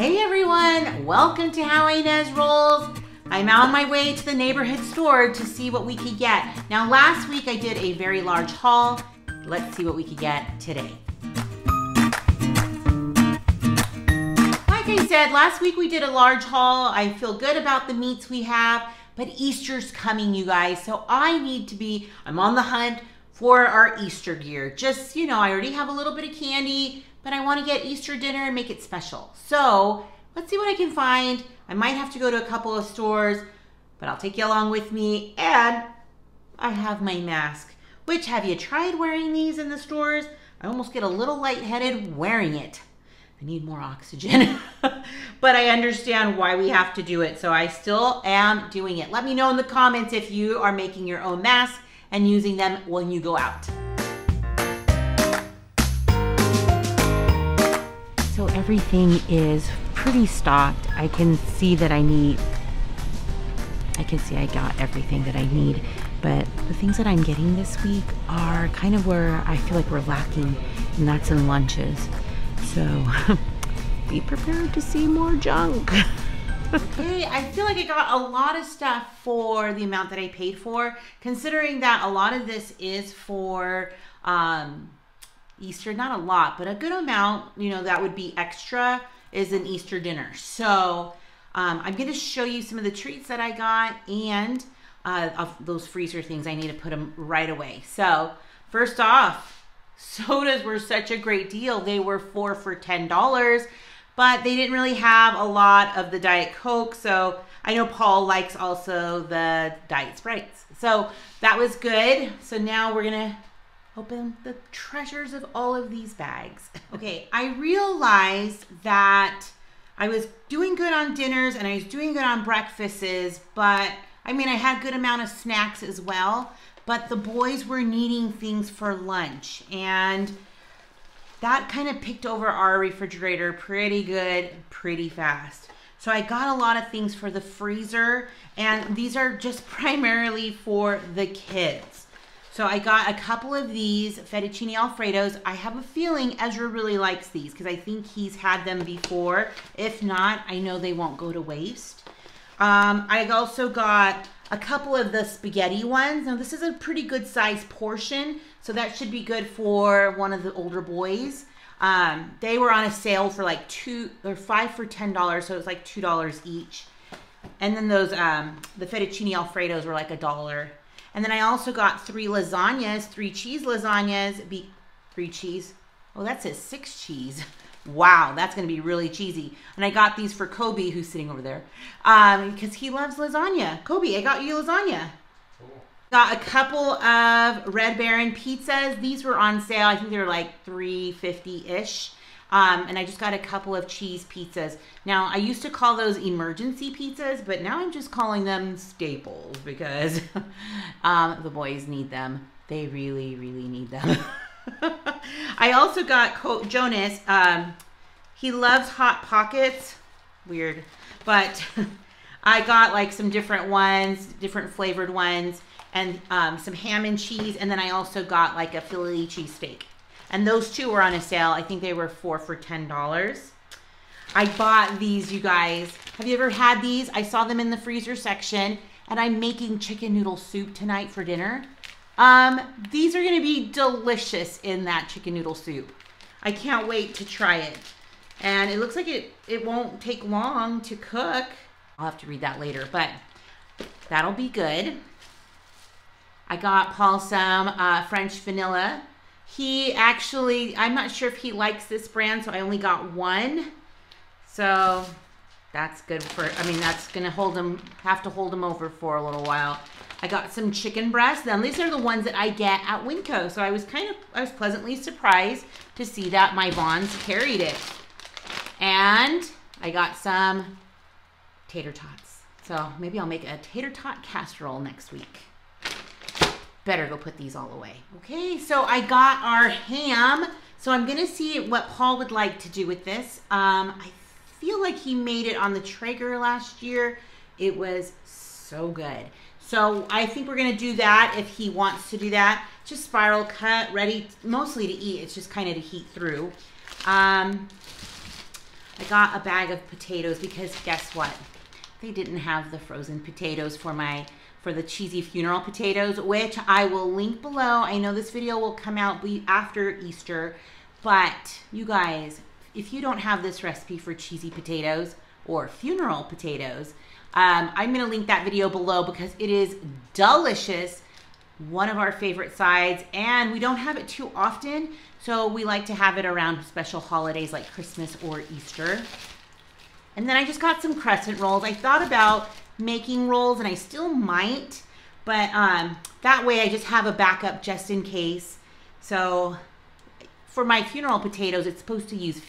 Hey everyone, welcome to How Ines Rolls. I'm on my way to the neighborhood store to see what we could get. Now last week I did a very large haul. Let's see what we could get today. Like I said, last week we did a large haul. I feel good about the meats we have, but Easter's coming, you guys. So I'm on the hunt for our Easter gear. Just, you know, I already have a little bit of candy, but I want to get Easter dinner and make it special. So let's see what I can find. I might have to go to a couple of stores, but I'll take you along with me. And I have my mask, which have you tried wearing these in the stores? I almost get a little lightheaded wearing it. I need more oxygen, but I understand why we have to do it. So I still am doing it. Let me know in the comments if you are making your own masks and using them when you go out. So everything is pretty stocked. I can see that I got everything that I need, but the things that I'm getting this week are kind of where I feel like we're lacking, and that's in lunches. So be prepared to see more junk. Okay, I feel like I got a lot of stuff for the amount that I paid for, considering that a lot of this is for Easter, not a lot, but a good amount, you know, that would be extra is an Easter dinner. So I'm going to show you some of the treats that I got and of those freezer things. I need to put them right away. So first off, sodas were such a great deal. They were 4 for $10, but they didn't really have a lot of the Diet Coke. So I know Paul likes also the Diet Sprites. So that was good. So now we're going to open the treasures of all of these bags. Okay, I realized that I was doing good on dinners and I was doing good on breakfasts, but I mean, I had a good amount of snacks as well, but the boys were needing things for lunch, and that kind of picked over our refrigerator pretty good, pretty fast. So I got a lot of things for the freezer, and these are just primarily for the kids. So I got a couple of these fettuccine alfredos. I have a feeling Ezra really likes these because I think he's had them before. If not, I know they won't go to waste. I also got a couple of the spaghetti ones. Now this is a pretty good size portion, so that should be good for one of the older boys. They were on a sale for like 5 for $10, so it was like $2 each. And then those the fettuccine alfredos were like $1. And then I also got 3 cheese lasagnas. Oh, that says 6 cheese. Wow, that's going to be really cheesy. And I got these for Kobe, who's sitting over there, because he loves lasagna. Kobe, I got you lasagna. Cool. Got a couple of Red Baron pizzas. These were on sale. I think they were like $3.50-ish. And I just got a couple of cheese pizzas. Now, I used to call those emergency pizzas, but now I'm just calling them staples because the boys need them. They really, really need them. I also got Jonas. He loves Hot Pockets. Weird. But I got like some different ones, different flavored ones, and some ham and cheese. And then I also got like a Philly cheesesteak. And those two were on a sale. I think they were 4 for $10. I bought these, you guys. Have you ever had these? I saw them in the freezer section, and I'm making chicken noodle soup tonight for dinner. These are gonna be delicious in that chicken noodle soup. I can't wait to try it. And it looks like it won't take long to cook. I'll have to read that later, but that'll be good. I got Paul some French vanilla. He actually, I'm not sure if he likes this brand, so I only got one. So that's good for, I mean, that's gonna have to hold him over for a little while. I got some chicken breasts. Now these are the ones that I get at Winco. So I was pleasantly surprised to see that my Vons carried it. And I got some tater tots. So maybe I'll make a tater tot casserole next week. Better go put these all away. Okay, so I got our ham. So I'm gonna see what Paul would like to do with this. I feel like he made it on the Traeger last year. It was so good. So I think we're gonna do that if he wants to do that. Just spiral cut, ready mostly to eat. It's just kind of to heat through. I got a bag of potatoes because guess what? They didn't have the frozen potatoes for the cheesy funeral potatoes, which I will link below. I know this video will come out after Easter, but you guys, if you don't have this recipe for cheesy potatoes or funeral potatoes, I'm gonna link that video below because it is delicious. One of our favorite sides, and we don't have it too often, so we like to have it around special holidays like Christmas or Easter. And then I just got some crescent rolls. I thought about making rolls, and I still might, but that way I just have a backup just in case. So for my funeral potatoes, it's supposed to use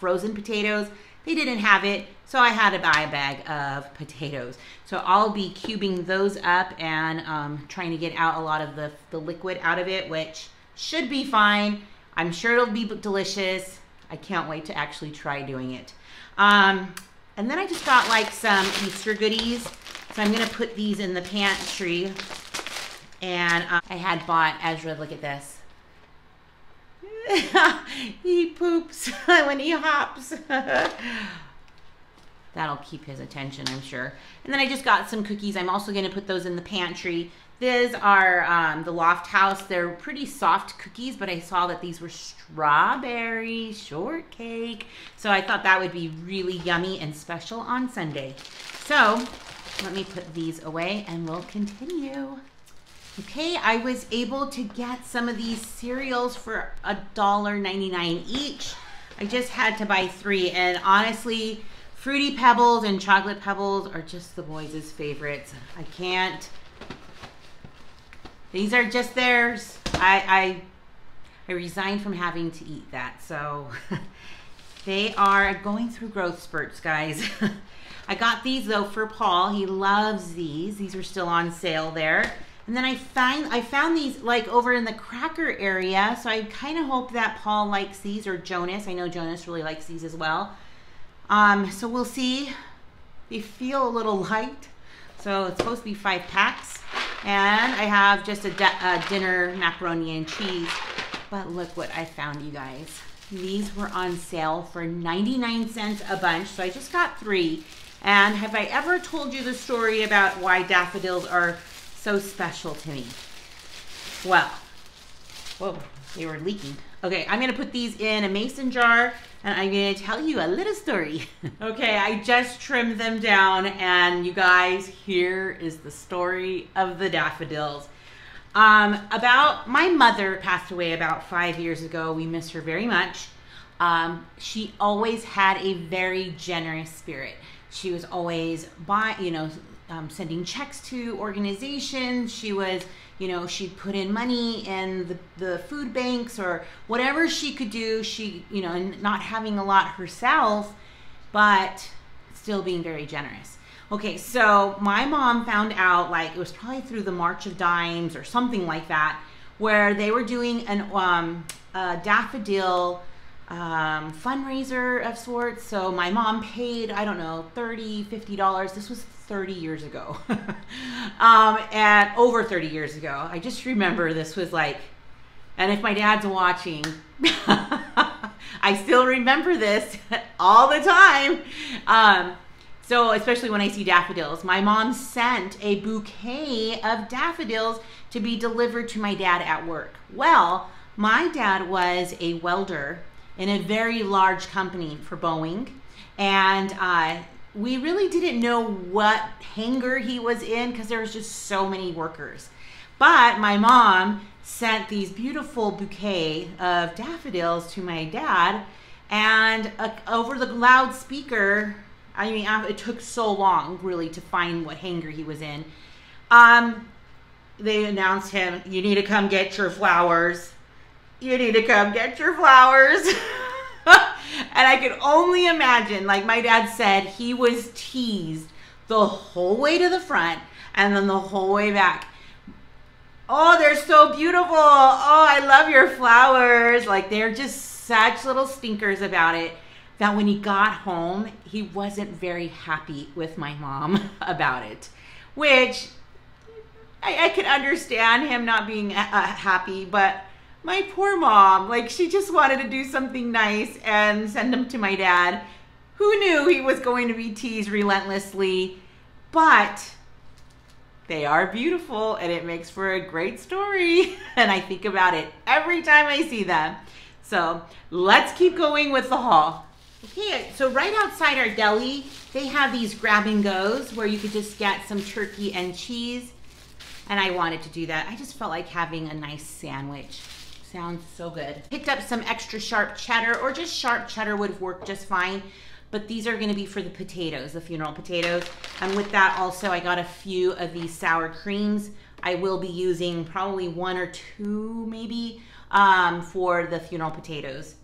frozen potatoes. They didn't have it, so I had to buy a bag of potatoes. So I'll be cubing those up and trying to get out a lot of the liquid out of it, which should be fine. I'm sure it'll be delicious. I can't wait to actually try doing it. And then I just got like some Easter goodies. So I'm gonna put these in the pantry. And I had bought Ezra, look at this. He poops when he hops. That'll keep his attention, I'm sure. And then I just got some cookies. I'm also gonna put those in the pantry. These are the Lofthouse. They're pretty soft cookies, but I saw that these were strawberry shortcake. So I thought that would be really yummy and special on Sunday. So let me put these away and we'll continue. Okay, I was able to get some of these cereals for $1.99 each. I just had to buy 3, and honestly, Fruity Pebbles and Chocolate Pebbles are just the boys' favorites. I can't. These are just theirs. I resigned from having to eat that, so they are going through growth spurts, guys. I got these though for Paul. He loves these. These were still on sale there. And then I found these like over in the cracker area. So I kind of hope that Paul likes these, or Jonas. I know Jonas really likes these as well. So we'll see. They feel a little light. So it's supposed to be 5 packs. And I have just a dinner macaroni and cheese. But look what I found, you guys. These were on sale for 99 cents a bunch. So I just got 3. And have I ever told you the story about why daffodils are so special to me? Well, whoa, they were leaking. Okay, I'm gonna put these in a mason jar and I'm gonna tell you a little story. Okay, I just trimmed them down, and you guys, here is the story of the daffodils. My mother passed away about 5 years ago. We miss her very much. She always had a very generous spirit. She was always sending checks to organizations. She was, she'd put in money in the food banks or whatever she could do. She, and not having a lot herself, but still being very generous. Okay, so my mom found out, like, it was probably through the March of Dimes or something like that, where they were doing a daffodil fundraiser of sorts. So my mom paid, I don't know, $30, $50. This was 30 years ago. And over 30 years ago. I just remember this was like, and if my dad's watching, I still remember this all the time. So especially when I see daffodils, my mom sent a bouquet of daffodils to be delivered to my dad at work. Well, my dad was a welder in a very large company for Boeing. And we really didn't know what hangar he was in because there was just so many workers. But my mom sent these beautiful bouquet of daffodils to my dad, and over the loudspeaker, I mean, it took so long really to find what hangar he was in. They announced him, "You need to come get your flowers. You need to come get your flowers." And I could only imagine, like my dad said, he was teased the whole way to the front and then the whole way back. "Oh, they're so beautiful. Oh, I love your flowers." Like, they're just such little stinkers about it that when he got home, he wasn't very happy with my mom about it, which I could understand him not being happy, but my poor mom, like, she just wanted to do something nice and send them to my dad. Who knew he was going to be teased relentlessly? But they are beautiful and it makes for a great story. And I think about it every time I see them. So let's keep going with the haul. Okay, so right outside our deli, they have these grab and goes where you could just get some turkey and cheese. And I wanted to do that. I just felt like having a nice sandwich. Sounds so good. Picked up some extra sharp cheddar, or just sharp cheddar would work just fine. But these are gonna be for the potatoes, the funeral potatoes. And with that also, I got a few of these sour creams. I will be using probably one or two maybe for the funeral potatoes.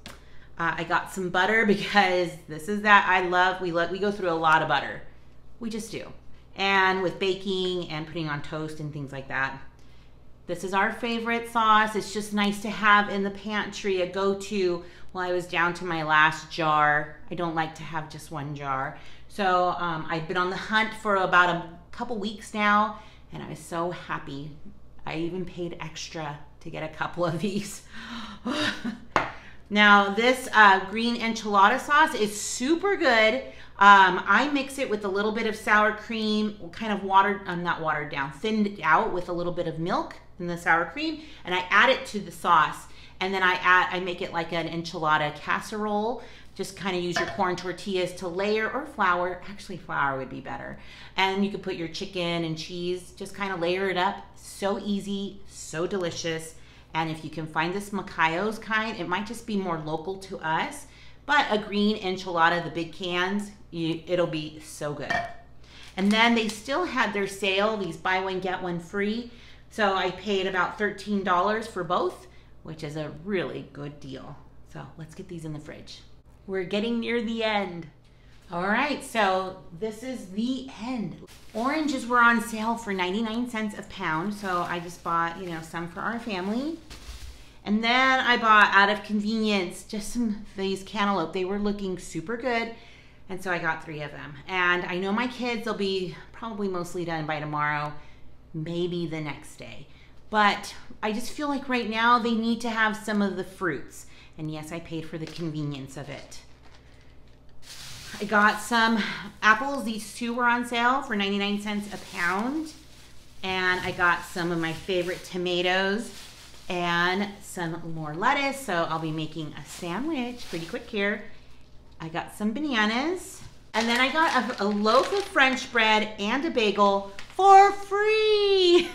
I got some butter because this is that I love, we go through a lot of butter. We just do. And with baking and putting on toast and things like that. This is our favorite sauce. It's just nice to have in the pantry, a go-to. Well, I was down to my last jar. I don't like to have just one jar. So I've been on the hunt for about a couple weeks now, and I was so happy. I even paid extra to get a couple of these. Now, this green enchilada sauce is super good. I mix it with a little bit of sour cream, kind of watered, not watered down, thinned out with a little bit of milk in the sour cream, and I add it to the sauce. And then I make it like an enchilada casserole. Just kind of use your corn tortillas to layer, or flour. Actually, flour would be better. And you could put your chicken and cheese, just kind of layer it up. So easy, so delicious. And if you can find this Macayo's kind, it might just be more local to us, but a green enchilada, the big cans, it'll be so good. And then they still had their sale, these buy one, get one free. So I paid about $13 for both, which is a really good deal. So let's get these in the fridge. We're getting near the end. All right, so this is the end. Oranges were on sale for 99 cents a pound, so I just bought, you know, some for our family. And then I bought, out of convenience, just some of these cantaloupe. They were looking super good, and so I got 3 of them. And I know my kids will be probably mostly done by tomorrow, maybe the next day. But I just feel like right now they need to have some of the fruits. And yes, I paid for the convenience of it. I got some apples. These 2 were on sale for 99 cents a pound. And I got some of my favorite tomatoes and some more lettuce. So I'll be making a sandwich pretty quick here. I got some bananas. And then I got a loaf of French bread and a bagel for free.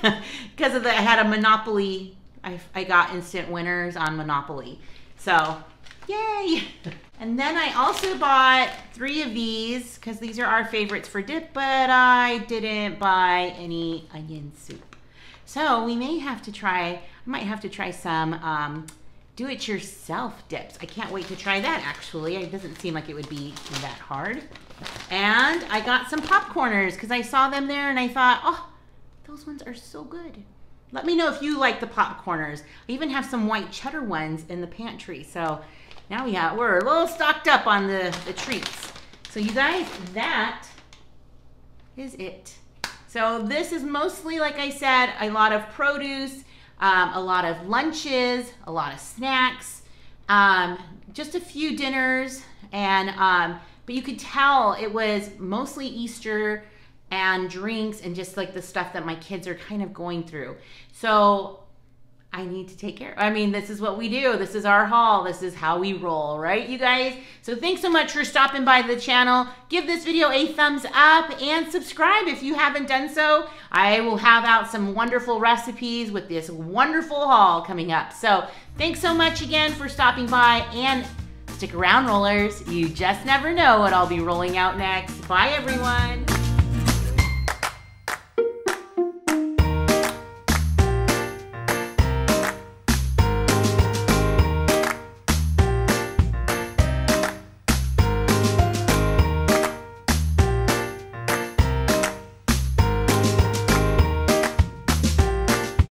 Because of I had a Monopoly. I got instant winners on Monopoly. So yay. And then I also bought 3 of these because these are our favorites for dip, but I didn't buy any onion soup. So we may have to try, I might have to try some do-it-yourself dips. I can't wait to try that actually. It doesn't seem like it would be that hard. And I got some Popcorners because I saw them there and I thought, oh, those ones are so good. Let me know if you like the Popcorners. I even have some white cheddar ones in the pantry. So now we're a little stocked up on the treats. So you guys, that is it. So this is mostly, like I said, a lot of produce, a lot of lunches, a lot of snacks, just a few dinners. And but you could tell it was mostly Easter and drinks and just like the stuff that my kids are kind of going through. So I need to take care. I mean, this is what we do. This is our haul. This is how we roll, right, you guys? So thanks so much for stopping by the channel. Give this video a thumbs up and subscribe if you haven't done so. I will have out some wonderful recipes with this wonderful haul coming up. So thanks so much again for stopping by, and stick around, rollers. You just never know what I'll be rolling out next. Bye, everyone.